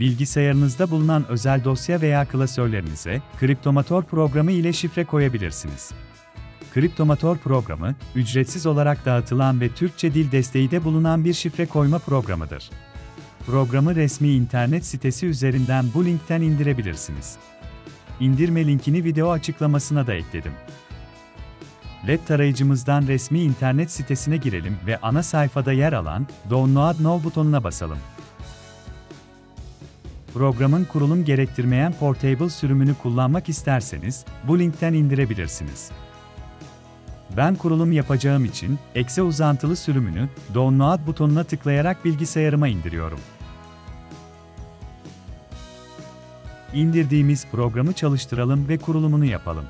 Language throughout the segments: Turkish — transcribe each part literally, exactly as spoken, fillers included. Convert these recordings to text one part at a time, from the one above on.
Bilgisayarınızda bulunan özel dosya veya klasörlerinize Cryptomator programı ile şifre koyabilirsiniz. Cryptomator programı, ücretsiz olarak dağıtılan ve Türkçe dil desteği de bulunan bir şifre koyma programıdır. Programı resmi internet sitesi üzerinden bu linkten indirebilirsiniz. İndirme linkini video açıklamasına da ekledim. Web tarayıcımızdan resmi internet sitesine girelim ve ana sayfada yer alan Download Now butonuna basalım. Programın kurulum gerektirmeyen Portable sürümünü kullanmak isterseniz, bu linkten indirebilirsiniz. Ben kurulum yapacağım için, ekse uzantılı sürümünü Download butonuna tıklayarak bilgisayarıma indiriyorum. İndirdiğimiz programı çalıştıralım ve kurulumunu yapalım.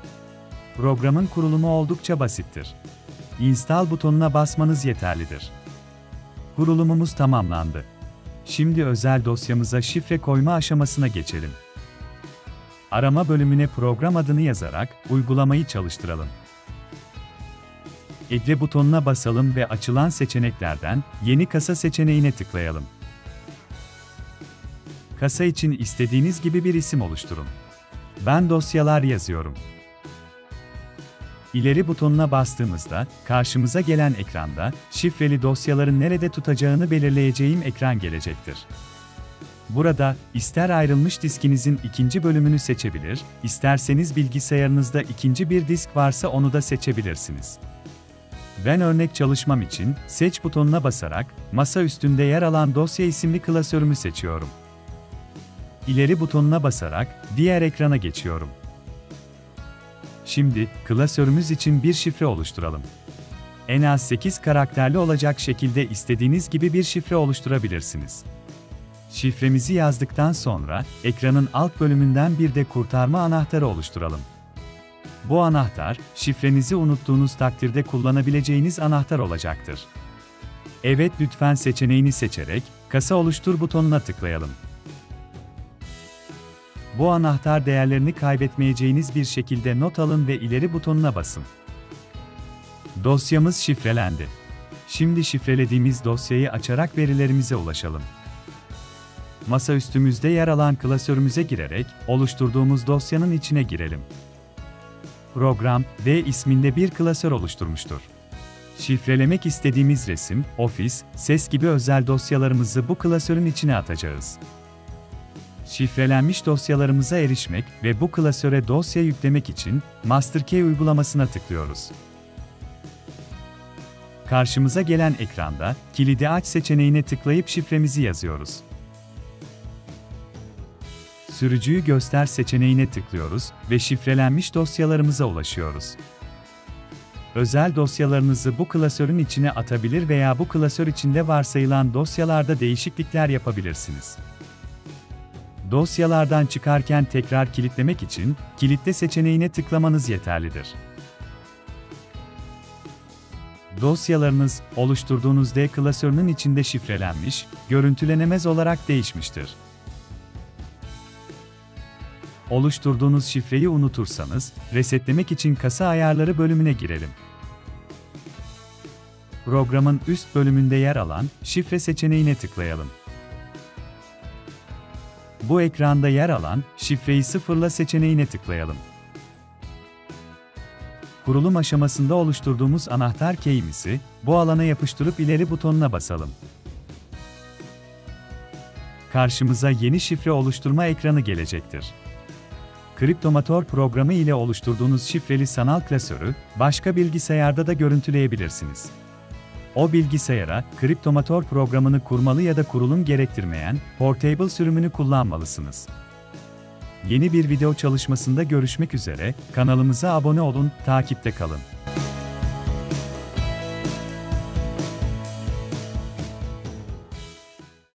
Programın kurulumu oldukça basittir. Install butonuna basmanız yeterlidir. Kurulumumuz tamamlandı. Şimdi özel dosyamıza şifre koyma aşamasına geçelim. Arama bölümüne program adını yazarak uygulamayı çalıştıralım. Ekle butonuna basalım ve açılan seçeneklerden Yeni Kasa seçeneğine tıklayalım. Kasa için istediğiniz gibi bir isim oluşturun. Ben Dosyalar yazıyorum. İleri butonuna bastığımızda, karşımıza gelen ekranda, şifreli dosyaların nerede tutacağını belirleyeceğim ekran gelecektir. Burada, ister ayrılmış diskinizin ikinci bölümünü seçebilir, isterseniz bilgisayarınızda ikinci bir disk varsa onu da seçebilirsiniz. Ben örnek çalışmam için, Seç butonuna basarak, masa üstünde yer alan Dosya isimli klasörümü seçiyorum. İleri butonuna basarak, diğer ekrana geçiyorum. Şimdi, klasörümüz için bir şifre oluşturalım. En az sekiz karakterli olacak şekilde istediğiniz gibi bir şifre oluşturabilirsiniz. Şifremizi yazdıktan sonra, ekranın alt bölümünden bir de kurtarma anahtarı oluşturalım. Bu anahtar, şifrenizi unuttuğunuz takdirde kullanabileceğiniz anahtar olacaktır. Evet lütfen seçeneğini seçerek, Kasa Oluştur butonuna tıklayalım. Bu anahtar değerlerini kaybetmeyeceğiniz bir şekilde not alın ve ileri butonuna basın. Dosyamız şifrelendi. Şimdi şifrelediğimiz dosyayı açarak verilerimize ulaşalım. Masa üstümüzde yer alan klasörümüze girerek, oluşturduğumuz dosyanın içine girelim. Program, D isminde bir klasör oluşturmuştur. Şifrelemek istediğimiz resim, ofis, ses gibi özel dosyalarımızı bu klasörün içine atacağız. Şifrelenmiş dosyalarımıza erişmek ve bu klasöre dosya yüklemek için MasterKey uygulamasına tıklıyoruz. Karşımıza gelen ekranda Kilidi Aç seçeneğine tıklayıp şifremizi yazıyoruz. Sürücüyü Göster seçeneğine tıklıyoruz ve şifrelenmiş dosyalarımıza ulaşıyoruz. Özel dosyalarınızı bu klasörün içine atabilir veya bu klasör içinde varsayılan dosyalarda değişiklikler yapabilirsiniz. Dosyalardan çıkarken tekrar kilitlemek için, Kilitle seçeneğine tıklamanız yeterlidir. Dosyalarınız, oluşturduğunuz D klasörünün içinde şifrelenmiş, görüntülenemez olarak değişmiştir. Oluşturduğunuz şifreyi unutursanız, resetlemek için Kasa Ayarları bölümüne girelim. Programın üst bölümünde yer alan, Şifre seçeneğine tıklayalım. Bu ekranda yer alan, Şifreyi Sıfırla seçeneğine tıklayalım. Kurulum aşamasında oluşturduğumuz anahtar keyimizi, bu alana yapıştırıp ileri butonuna basalım. Karşımıza yeni şifre oluşturma ekranı gelecektir. Cryptomator programı ile oluşturduğunuz şifreli sanal klasörü, başka bilgisayarda da görüntüleyebilirsiniz. O bilgisayara, Cryptomator programını kurmalı ya da kurulum gerektirmeyen, Portable sürümünü kullanmalısınız. Yeni bir video çalışmasında görüşmek üzere, kanalımıza abone olun, takipte kalın.